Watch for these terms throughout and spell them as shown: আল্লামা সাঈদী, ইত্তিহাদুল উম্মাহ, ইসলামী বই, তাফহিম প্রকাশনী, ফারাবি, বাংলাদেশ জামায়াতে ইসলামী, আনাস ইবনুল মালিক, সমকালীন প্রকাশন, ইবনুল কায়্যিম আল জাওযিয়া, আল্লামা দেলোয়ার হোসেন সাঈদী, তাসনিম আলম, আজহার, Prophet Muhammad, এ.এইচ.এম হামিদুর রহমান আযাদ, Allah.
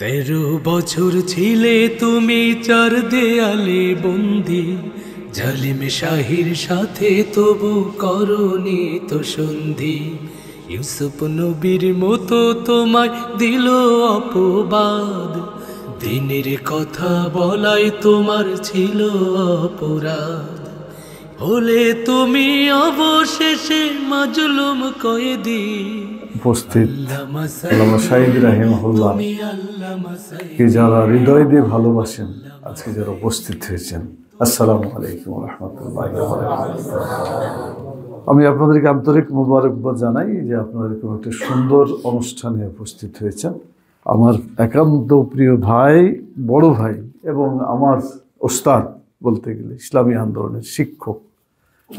তেরো বছর ছিলে তুমি চার দেয়ালে বন্দি, জালিম শাহীর সাথে তবু করনি তো সন্ধি। ইউসুফ নবীর মতো তোমায় দিল অপবাদ, দিনের কথা বলাই তোমার ছিল অপরাধ। হলে তুমি অবশেষে মাজলুম কয়েদি। উপস্থিত আল্লামা সাঈদী রাহিমাহুল্লাহ কে যারা হৃদয় দিয়ে ভালোবাসেন, আজকে যারা উপস্থিত হয়েছেন, আসসালামু আলাইকুম ওয়া রাহমাতুল্লাহি ওয়া বারাকাতুহু। আমি আপনাদেরকে আন্তরিক মোবারকবাদ জানাই যে আপনারা এরকম একটা সুন্দর অনুষ্ঠানে উপস্থিত হয়েছেন। আমার একান্ত প্রিয় ভাই, বড় ভাই এবং আমার ওস্তাদ বলতে গেলে, ইসলামী আন্দোলনের শিক্ষক,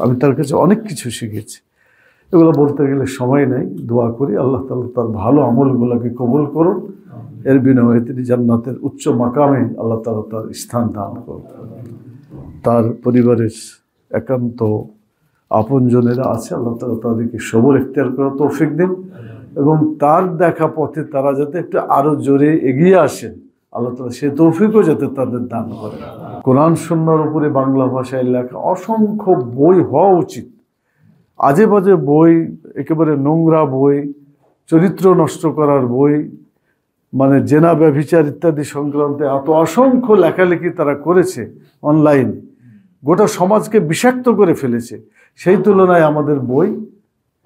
আমি তার কাছে অনেক কিছু শিখেছি। এগুলো বলতে গেলে সময় নাই। দোয়া করি আল্লাহ তাআলা তার ভালো আমলগুলোকে কবুল করুন, এর বিনিময়ে তিনি জান্নাতের উচ্চ মাকামে আল্লাহ তাআলা তার স্থান দান করুন। তার পরিবারের একান্ত আপনজনেরা আছে, আল্লাহ তাআলা তাদেরকে সবর ইখতিয়ার করার তৌফিক দিন এবং তার দেখা পথে তারা যাতে একটু আরও জোরে এগিয়ে আসেন, আল্লাহ তাআলা সে তৌফিকও যাতে তাদের দান করেন। কোরআন সুন্নাহর উপরে বাংলা ভাষায় লেখা অসংখ্য বই হওয়া উচিত। আজে বাজে বই, একেবারে নোংরা বই, চরিত্র নষ্ট করার বই, মানে জেনা ব্যভিচার ইত্যাদি সংক্রান্ত এত অসংখ্য লেখালেখি তারা করেছে অনলাইন, গোটা সমাজকে বিষাক্ত করে ফেলেছে। সেই তুলনায় আমাদের বই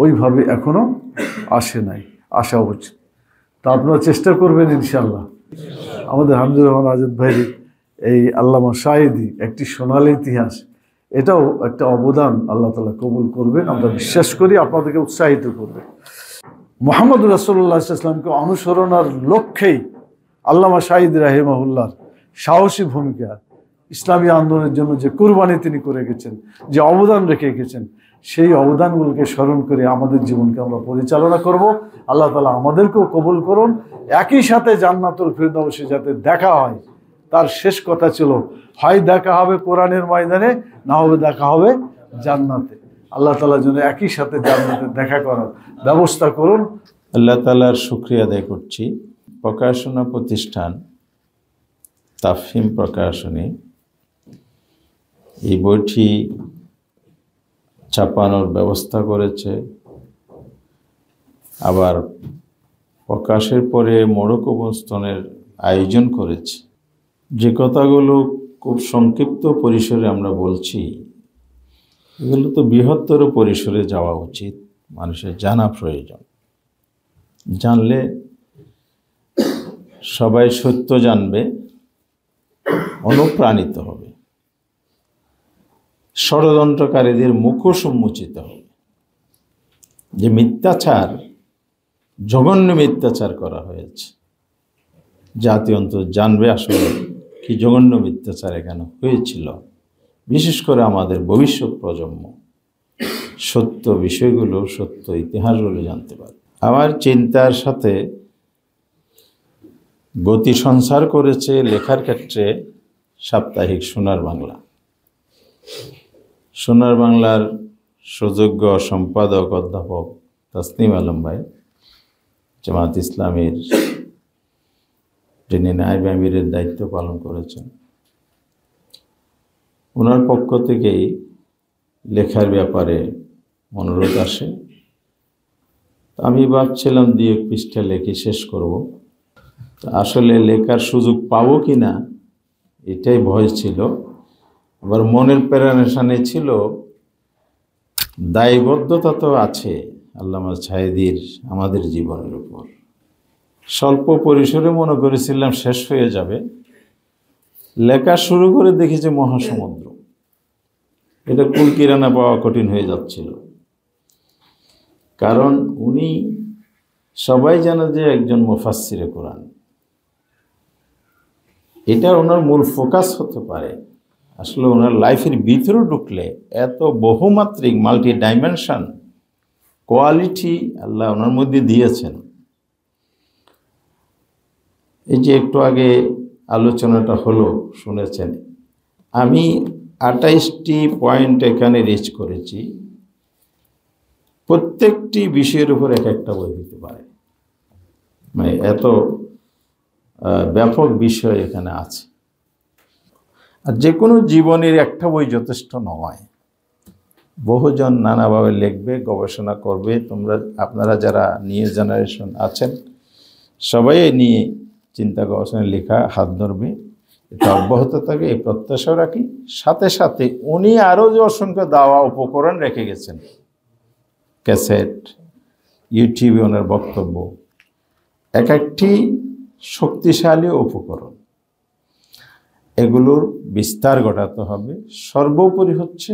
ওইভাবে এখনও আসে নাই, আসা উচিত। তা আপনারা চেষ্টা করবেন ইনশাআল্লাহ। আমাদের হামিদুর রহমান আযাদ ভাইয়ের এই আল্লামা সাঈদী একটি সোনালী ইতিহাস, এটাও একটা অবদান, আল্লাহ তাআলা কবুল করবেন। আমরা বিশ্বাস করি আপনাদেরকে উৎসাহিত করবে। মুহাম্মদ রাসূলুল্লাহ সাল্লাল্লাহু আলাইহি ওয়াসাল্লামকে অনুসরণের লক্ষ্যেই আল্লামা সাঈদী রাহিমাহুল্লাহর সাহসী ভূমিকা, ইসলামী আন্দোলনের জন্য যে কুরবানি তিনি করে গেছেন, যে অবদান রেখে গেছেন, সেই অবদানগুলোকে স্মরণ করে আমাদের জীবনকে আমরা পরিচালনা করব। আল্লাহ তাআলা আমাদেরকেও কবুল করুন। একই সাথে জান্নাতুল ফিরদাউসে যাতে দেখা হয়, তার শেষ কথা ছিল, হয় দেখা হবে কোরআনের ময়দানে, না হবে দেখা হবে জান্নাতে। আল্লাহ তাআলার জন্য একই সাথে জান্নাতে দেখা করার ব্যবস্থা করুন। আল্লাহ তাআলার শুকরিয়া আদায় করছি। প্রকাশনা প্রতিষ্ঠান তাফহিম প্রকাশনী এই বইটি ছাপানোর ব্যবস্থা করেছে, আবার প্রকাশের পরে মোড়ক অবস্থানের আয়োজন করেছে। যে কথাগুলো খুব সংক্ষিপ্ত পরিসরে আমরা বলছি, এগুলো তো বৃহত্তর পরিসরে যাওয়া উচিত, মানুষের জানা প্রয়োজন। জানলে সবাই সত্য জানবে, অনুপ্রাণিত হবে, ষড়যন্ত্রকারীদের মুখও সম্মুচিত হবে। যে মিথ্যাচার, জঘন্য মিথ্যাচার করা হয়েছে, জাতি অন্তত জানবে আসলে কি জঘন্য মিথ্যাচার এখানে হয়েছিল। বিশেষ করে আমাদের ভবিষ্যৎ প্রজন্ম সত্য বিষয়গুলো, সত্য ইতিহাসগুলো জানতে পারে। আমার চিন্তার সাথে গতি সঞ্চার করেছে লেখার ক্ষেত্রে সাপ্তাহিক সোনার বাংলা। সোনার বাংলার সুযোগ্য সম্পাদক অধ্যাপক তাসনিম আলম ভাই, জামাত ইসলামীর যিনি নায়েব আমিরের দায়িত্ব পালন করেছেন, ওনার পক্ষ থেকেই লেখার ব্যাপারে অনুরোধ আসে। আমি ভাবছিলাম দিয়ে পৃষ্ঠা লেখে শেষ করব, আসলে লেখার সুযোগ পাবো কি না এটাই ভয় ছিল। আবার মনের প্রেরণাশানে ছিল, দায়বদ্ধতা তো আছে আল্লামা সাঈদীর আমাদের জীবনের উপর। স্বল্প পরিসরে মনে করেছিলাম শেষ হয়ে যাবে, লেখা শুরু করে দেখি যে মহাসমুদ্র, এটা কুল কিরানা পাওয়া কঠিন হয়ে যাচ্ছিল। কারণ উনি সবাই জানে যে একজন মুফাসসিরে কোরআন, এটা ওনার মূল ফোকাস হতে পারে। আসলে ওনার লাইফের ভিতরে ঢুকলে এত বহুমাত্রিক, মাল্টি ডাইমেনশন কোয়ালিটি আল্লাহ ওনার মধ্যে দিয়েছেন। এই যে একটু আগে আলোচনাটা হলো, শুনেছেন, আমি 28টি পয়েন্ট এখানে রিচ করেছি। প্রত্যেকটি বিষয়ের উপর এক একটা বই দিতে পারে, মানে এত ব্যাপক বিষয় এখানে আছে। আর যে কোনো জীবনের একটা বই যথেষ্ট নয়, বহুজন নানাভাবে লিখবে, গবেষণা করবে। তোমরা আপনারা যারা নিউ জেনারেশন আছেন সবাই নিয়ে চিন্তা গবেষণা লেখা হাত ধরবে, এটা অব্যাহত থাকে এই প্রত্যাশা রাখি। সাথে সাথে উনি আরও যে অসংখ্য দাওয়া উপকরণ রেখে গেছেন, ক্যাসেট, ইউটিউবে ওনার বক্তব্য, এক একটি শক্তিশালী উপকরণ, এগুলোর বিস্তার ঘটাতে হবে। সর্বোপরি হচ্ছে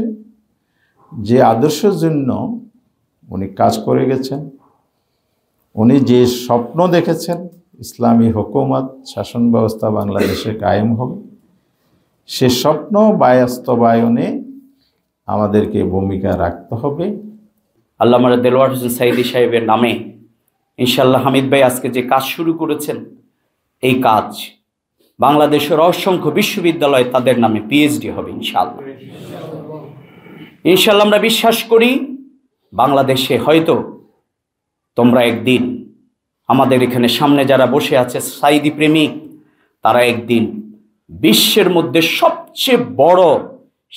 যে আদর্শের জন্য উনি কাজ করে গেছেন, উনি যে স্বপ্ন দেখেছেন ইসলামী হুকুমত শাসন ব্যবস্থা বাংলাদেশে কায়েম হবে, সে স্বপ্ন বাস্তবায়নে আমাদেরকে ভূমিকা রাখতে হবে। আল্লামা দেলোয়ার হোসেন সাঈদী সাহেবের নামে ইনশাআল্লাহ হামিদ ভাই আজকে যে কাজ শুরু করেছেন, এই কাজ বাংলাদেশের অসংখ্য বিশ্ববিদ্যালয় তাদের নামে পিএইচডি হবে ইনশাআল্লাহ। ইনশাআল্লাহ আমরা বিশ্বাস করি বাংলাদেশে হয়তো তোমরা একদিন, আমাদের এখানে সামনে যারা বসে আছে সাঈদী প্রেমিক, তারা একদিন বিশ্বের মধ্যে সবচেয়ে বড়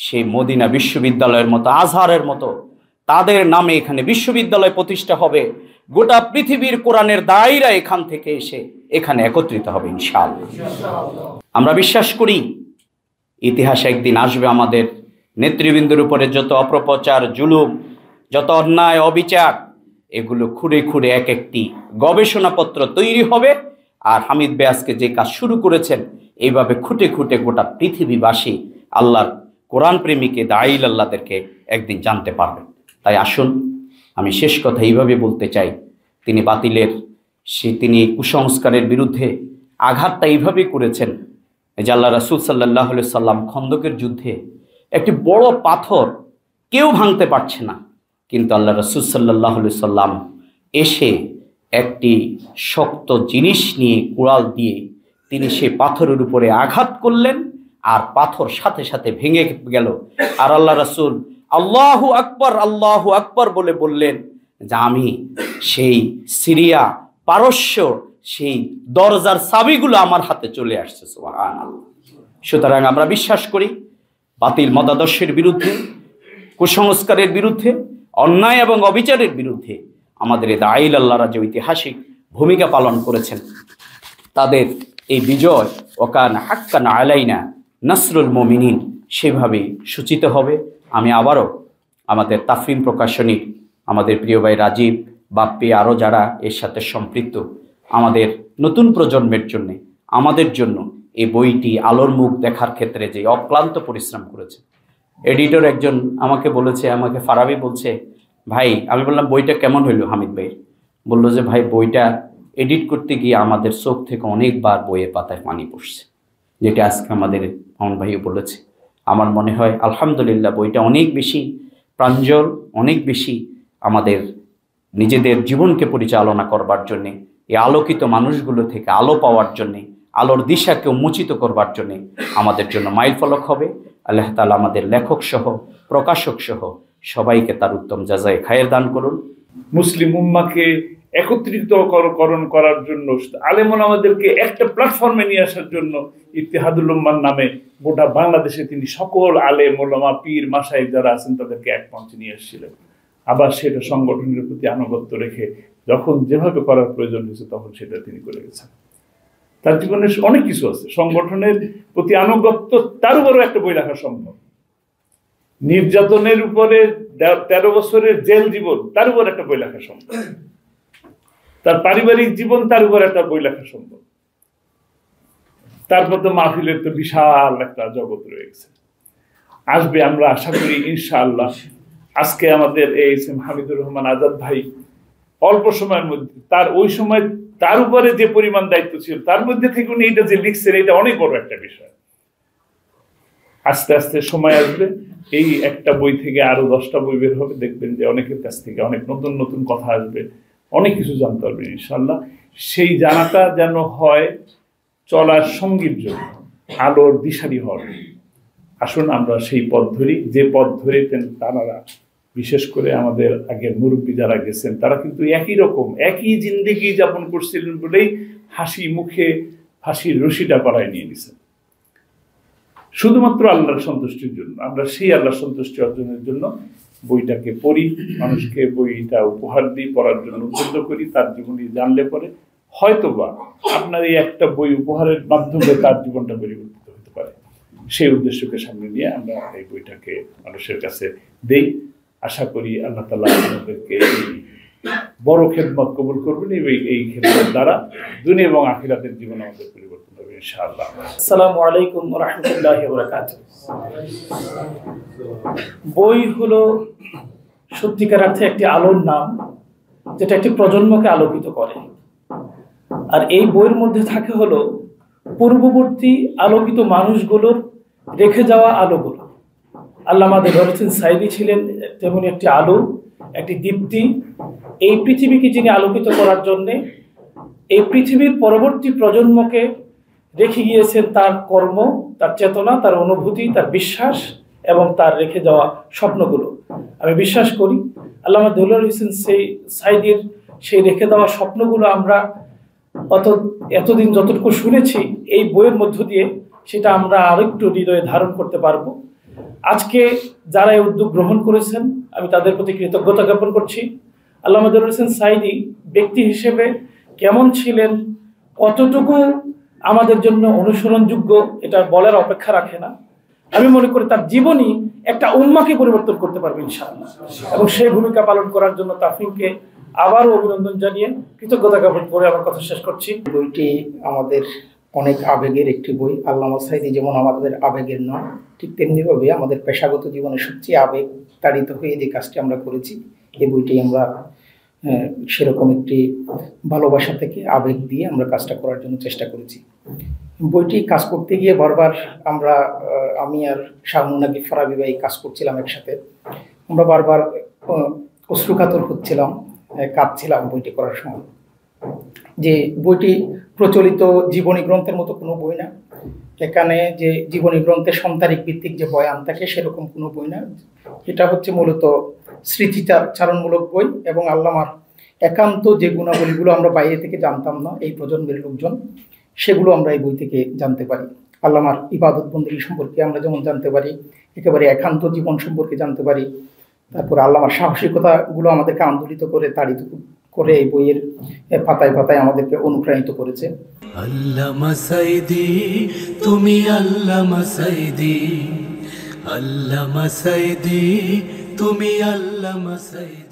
সেই মদিনা বিশ্ববিদ্যালয়ের মতো, আজহারের মতো তাদের নামে এখানে বিশ্ববিদ্যালয় প্রতিষ্ঠা হবে। গোটা পৃথিবীর কোরআনের দায়রা এখান থেকে এসে এখানে একত্রিত হবে ইনশাআল্লাহ। আমরা বিশ্বাস করি ইতিহাস একদিন আসবে, আমাদের নেতৃবৃন্দের উপরে যত অপপ্রচার, জুলুম, যত অন্যায়, অবিচার, এগুলো খুঁড়ে খুঁড়ে এক একটি গবেষণাপত্র তৈরি হবে। আর হামিদ ভাই আজকে যে কাজ শুরু করেছেন, এইভাবে খুঁটে খুঁটে গোটা পৃথিবীবাসী আল্লাহর কোরআন প্রেমিকে, দাঈল আল্লাহদেরকে একদিন জানতে পারবেন। তাই আসুন, আমি শেষ কথা এইভাবে বলতে চাই, তিনি বাতিলের তিনি কুসংস্কারের বিরুদ্ধে আঘাতটা এইভাবে করেছেন যে আল্লাহ রাসূল সাল্লাল্লাহু আলাইহি সাল্লাম খন্দকের যুদ্ধে একটি বড় পাথর কেউ ভাঙতে পারছে না, কিন্তু আল্লাহ রাসূল সাল্লাল্লাহু আলাইহি সাল্লাম এসে একটি শক্ত জিনিস নিয়ে কুড়াল দিয়ে তিনি সেই পাথরের উপরে আঘাত করলেন, আর পাথর সাথে সাথে ভেঙে গেল। আর আল্লাহ রাসূল আল্লাহু আকবার, আল্লাহু আকবার বলে বললেন যে আমি সেই সিরিয়া, পারস্য, সেই দরজার চাবিগুলো আমার হাতে চলে আসছে। সুবহানাল্লাহ। সুতরাং আমরা বিশ্বাস করি বাতিল মতাদর্শের বিরুদ্ধে, কুসংস্কারের বিরুদ্ধে, অন্যায় এবং অবিচারের বিরুদ্ধে আমাদের এই দাঈল আল্লাহরা যে ঐতিহাসিক ভূমিকা পালন করেছেন, তাদের এই বিজয় ওয়াকান হাক্কান আলাইনা নাসরুল মুমিনিন সেভাবে সূচিত হবে। আমি আবারও আমাদের তাফরিম প্রকাশনীর আমাদের প্রিয় ভাই রাজীব, বাপ্পি, আরও যারা এর সাথে সম্পৃক্ত, আমাদের নতুন প্রজন্মের জন্যে, আমাদের জন্য এই বইটি আলোর মুখ দেখার ক্ষেত্রে যে অক্লান্ত পরিশ্রম করেছে। এডিটর একজন আমাকে বলেছে, আমাকে ফারাবি বলছে, ভাই, আমি বললাম বইটা কেমন হইল হামিদ ভাই? বললো যে ভাই, বইটা এডিট করতে গিয়ে আমাদের চোখ থেকে অনেকবার বইয়ের পাতায় পানি পড়ছে, যেটা আজকে আমাদের মামুন ভাইও বলেছে। আমার মনে হয় আলহামদুলিল্লাহ বইটা অনেক বেশি প্রাঞ্জল, অনেক বেশি আমাদের নিজেদের জীবনকে পরিচালনা করবার জন্যে, এই আলোকিত মানুষগুলো থেকে আলো পাওয়ার জন্যে, আলোর দিশাকে উন্মোচিত করবার জন্যে আমাদের জন্য মাইলফলক হবে। আল্লাহ তাআলা আমাদের লেখক সহ, প্রকাশক সহ সবাইকে তার উত্তম জাযায়ে খায়ের দান করুন। মুসলিম উম্মাহকে একত্রিতকরণ করার জন্য, আলেম ওলামাদেরকে একটা প্ল্যাটফর্মে নিয়ে আসার জন্য ইত্তিহাদুল উম্মাহ নামে গোটা বাংলাদেশে তিনি সকল আলেম ওলামা, পীর, মাশায়েখ যারা আছেন তাদেরকে এক মঞ্চে নিয়ে এসেছিলেন। আবার সেটা সংগঠনের প্রতি আনুগত্য রেখে যখন যেভাবে করার প্রয়োজন হয়েছে তখন সেটা তিনি করে গেছেন। তার জীবনে অনেক কিছু আছে, সংগঠনের প্রতি আনুগত্য, তার উপরেও একটা বই রাখা সম্ভব। নির্যাতনের উপরে 13 বছরের জেল জীবন, তার উপর একটা বই রাখা সম্ভব। তার পারিবারিক জীবন, তার উপর একটা বই রাখা সম্ভব। তারপর তো মাহফিলের তো বিশাল একটা জগৎ রয়েছে, আসবে। আমরা আশা করি ইনশাআল্লাহ আজকে আমাদের এ.এইচ.এম হামিদুর রহমান আযাদ ভাই অল্প সময়ের মধ্যে তার ওই সময় তার উপরে যে পরিমাণ দায়িত্ব ছিল তার মধ্যে থেকে উনি এটা যে লিখছেন, এটা অনেক বড় একটা বিষয়। আস্তে আস্তে সময় আসবে, এই একটা বই থেকে আরো 10টা বই বের হবে, দেখবেন যে অনেকের কাছ থেকে অনেক নতুন নতুন কথা আসবে, অনেক কিছু জানতে পারবেন ইনশাআল্লাহ। সেই জানাটা যেন হয় চলার সঙ্গীর জন্য, আলোর দিশারি হওয়ার। আসুন আমরা সেই পথ ধরি যে পথ ধরে তারা, বিশেষ করে আমাদের আগের মুরব্বী যারা গেছেন তারা কিন্তু একই রকম একই জিন্দেগি যাপন করছিলেন বলেই হাসি মুখে फाँसिर रशिटा पाड़ाয় নিয়ে নিছেন শুধুমাত্র আল্লাহর সন্তুষ্টির জন্য। আমরা সেই আল্লাহর সন্তুষ্টি অর্জনের জন্য বইটাকে পড়ি, মানুষকে বইটা উপহার দিই, পড়ার জন্য উদ্বুদ্ধ করি। তার জীবনী জানলে পরে হয়তোবা আপনার এই একটা বই উপহারের মাধ্যমে তার জীবনটা পরিবর্তিত হতে পারে। সেই উদ্দেশ্যকে সামনে নিয়ে আমরা এই বইটাকে মানুষের কাছে দেই। আশা করি আল্লাহ তাআলা আমাদেরকে বড় খেদমত কবুল করবেন। এই খেদমত দ্বারা দুনিয়া এবং আখিরাতের জীবন আমাদের পরিবর্তন হবে ইনশাআল্লাহ। আসসালামু আলাইকুম ওয়া রাহমাতুল্লাহি ওয়া বারাকাতুহু। বই হলো সত্যিকার অর্থে একটি আলোর নাম, যেটা একটি প্রজন্মকে আলোকিত করে। আর এই বইয়ের মধ্যে থাকে হলো পূর্ববর্তী আলোকিত মানুষগুলোর রেখে যাওয়া আলোগুলো। আল্লামা সাঈদী ছিলেন তেমনি একটি আলো, একটি দীপ্তি। এই পৃথিবীকে যিনি আলোকিত করার জন্যে এই পৃথিবীর পরবর্তী প্রজন্মকে রেখে গিয়েছেন তার কর্ম, তার চেতনা, তার অনুভূতি, তার বিশ্বাস এবং তার রেখে যাওয়া স্বপ্নগুলো। আমি বিশ্বাস করি আল্লামা সাঈদীর সেই রেখে দেওয়া স্বপ্নগুলো আমরা এতদিন যতটুকু শুনেছি এই বইয়ের মধ্য দিয়ে সেটা আমরা আরেকটু হৃদয়ে ধারণ করতে পারবো। আজকে যারা এই উদ্যোগ গ্রহণ করেছেন আমি তাদের প্রতি কৃতজ্ঞতা জ্ঞাপন করছি। আল্লামা সাঈদী ব্যক্তি হিসেবে কেমন ছিলেন, কতটুকু আমাদের জন্য অনুসরণযোগ্য এটা বলার অপেক্ষা রাখে না। আমি মনে করি তার জীবনী একটা উম্মাহকে পরিবর্তন করতে পারবে ইনশাআল্লাহ, এবং সেই ভূমিকা পালন করার জন্য তাফিমকে আবারও অভিনন্দন জানিয়ে কৃতজ্ঞতা জ্ঞাপন করে আমার কথা শেষ করছি। বইটি আমাদের অনেক আবেগের একটি বই। আল্লামা সাঈদী যেমন আমাদের আবেগের নয়, ঠিক তেমনিভাবে আমাদের পেশাগত জীবনে সবচেয়ে আবেগ তাড়িত হয়ে যে কাজটি আমরা করেছি এই বইটি আমরা সেরকম একটি ভালোবাসা থেকে আবেগ দিয়ে আমরা কাজটা করার জন্য চেষ্টা করেছি। বইটি কাজ করতে গিয়ে বারবার আমি আর শাহমুন নাকি ফারাবি ভাই কাজ করছিলাম একসাথে, আমরা বারবার অশ্রুকাতর হচ্ছিলাম, কাঁদছিলাম বইটি করার সময়। যে বইটি প্রচলিত জীবনী গ্রন্থের মতো কোনো বই না, এখানে যে জীবনী গ্রন্থে সন্তারিক ভিত্তিক যে বয়ান থাকে সেরকম কোনো বই না। এটা হচ্ছে মূলত স্মৃতিচারণমূলক বই, এবং আল্লামার একান্ত যে গুণাবলীগুলো আমরা বাইরে থেকে জানতাম না এই প্রজন্মের লোকজন, সেগুলো আমরা এই বই থেকে জানতে পারি। আল্লামার ইবাদতবন্দী সম্পর্কে আমরা যেমন জানতে পারি, একেবারে একান্ত জীবন সম্পর্কে জানতে পারি। তারপর আল্লামার সাহসিকতাগুলো আমাদেরকে আন্দোলিত করে তাড়িত করে এই বইয়ের পাতায় পাতায় আমাদেরকে অনুপ্রাণিত করেছে। আল্লামা সাঈদী, তুমি আল্লামা সাঈদী, আল্লামা সাঈদী, তুমি আল্লামা সাঈদী।